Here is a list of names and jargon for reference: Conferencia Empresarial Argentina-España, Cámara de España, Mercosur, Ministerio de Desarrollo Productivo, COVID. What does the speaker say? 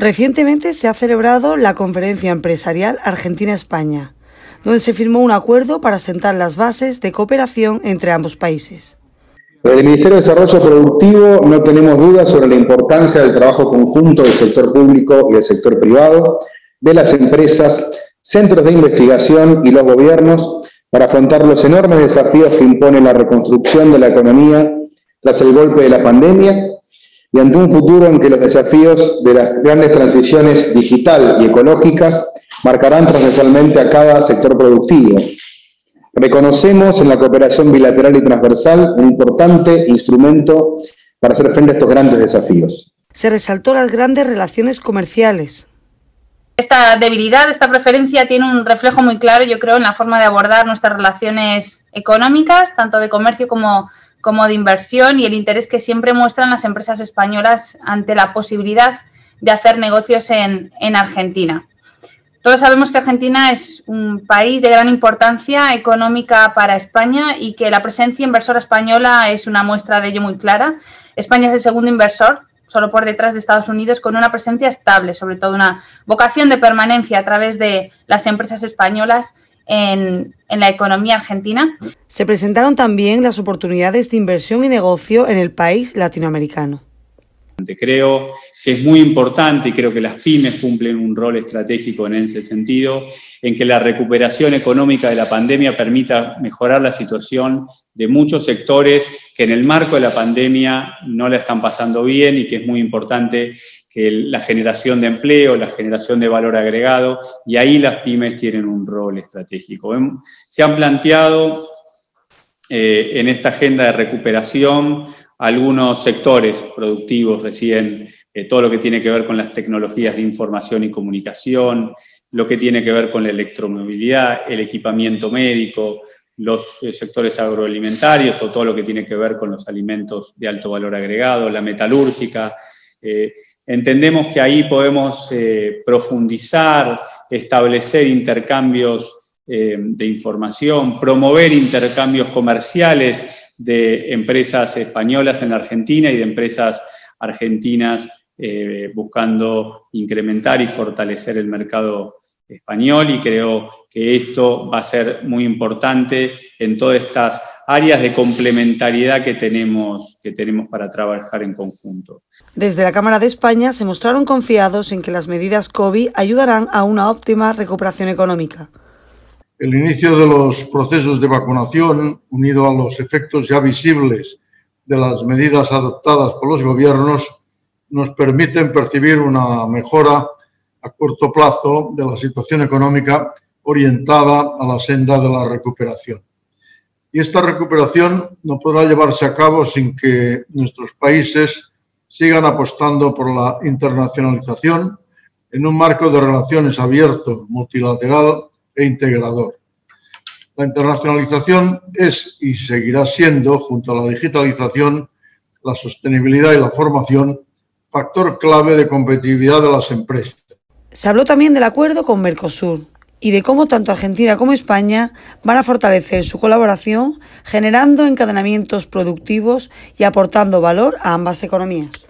Recientemente se ha celebrado la Conferencia Empresarial Argentina-España, donde se firmó un acuerdo para sentar las bases de cooperación entre ambos países. Desde el Ministerio de Desarrollo Productivo no tenemos dudas sobre la importancia del trabajo conjunto del sector público y del sector privado, de las empresas, centros de investigación y los gobiernos para afrontar los enormes desafíos que impone la reconstrucción de la economía tras el golpe de la pandemia y ante un futuro en que los desafíos de las grandes transiciones digital y ecológicas marcarán transversalmente a cada sector productivo. Reconocemos en la cooperación bilateral y transversal un importante instrumento para hacer frente a estos grandes desafíos. Se resaltó las grandes relaciones comerciales. Esta debilidad, esta preferencia tiene un reflejo muy claro, yo creo, en la forma de abordar nuestras relaciones económicas, tanto de comercio como de inversión, y el interés que siempre muestran las empresas españolas ante la posibilidad de hacer negocios en Argentina. Todos sabemos que Argentina es un país de gran importancia económica para España y que la presencia inversora española es una muestra de ello muy clara. España es el segundo inversor, solo por detrás de Estados Unidos, con una presencia estable, sobre todo una vocación de permanencia a través de las empresas españolas en la economía argentina. Se presentaron también las oportunidades de inversión y negocio en el país latinoamericano. Creo que es muy importante y creo que las pymes cumplen un rol estratégico en ese sentido, en que la recuperación económica de la pandemia permita mejorar la situación de muchos sectores que en el marco de la pandemia no la están pasando bien y que es muy importante que la generación de empleo, la generación de valor agregado, y ahí las pymes tienen un rol estratégico. Se han planteado en esta agenda de recuperación algunos sectores productivos recién, todo lo que tiene que ver con las tecnologías de información y comunicación, lo que tiene que ver con la electromovilidad, el equipamiento médico, los sectores agroalimentarios o todo lo que tiene que ver con los alimentos de alto valor agregado, la metalúrgica. Entendemos que ahí podemos profundizar, establecer intercambios de información, promover intercambios comerciales de empresas españolas en la Argentina y de empresas argentinas buscando incrementar y fortalecer el mercado español, y creo que esto va a ser muy importante en todas estas áreas de complementariedad que tenemos para trabajar en conjunto. Desde la Cámara de España se mostraron confiados en que las medidas COVID ayudarán a una óptima recuperación económica. El inicio de los procesos de vacunación, unido a los efectos ya visibles de las medidas adoptadas por los gobiernos, nos permiten percibir una mejora a corto plazo de la situación económica orientada a la senda de la recuperación. Y esta recuperación no podrá llevarse a cabo sin que nuestros países sigan apostando por la internacionalización en un marco de relaciones abierto, multilateral e integrador. La internacionalización es y seguirá siendo, junto a la digitalización, la sostenibilidad y la formación, factor clave de competitividad de las empresas. Se habló también del acuerdo con Mercosur y de cómo tanto Argentina como España van a fortalecer su colaboración generando encadenamientos productivos y aportando valor a ambas economías.